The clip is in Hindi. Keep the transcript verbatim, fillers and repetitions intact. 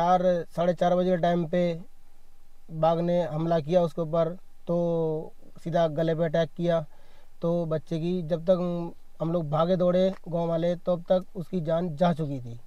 चार साढ़े चार बजे के टाइम पे बाघ ने हमला किया उसके ऊपर, तो सीधा गले पे अटैक किया। तो बच्चे की जब तक हम लोग भागे दौड़े गांव वाले, तब तक उसकी जान जा चुकी थी।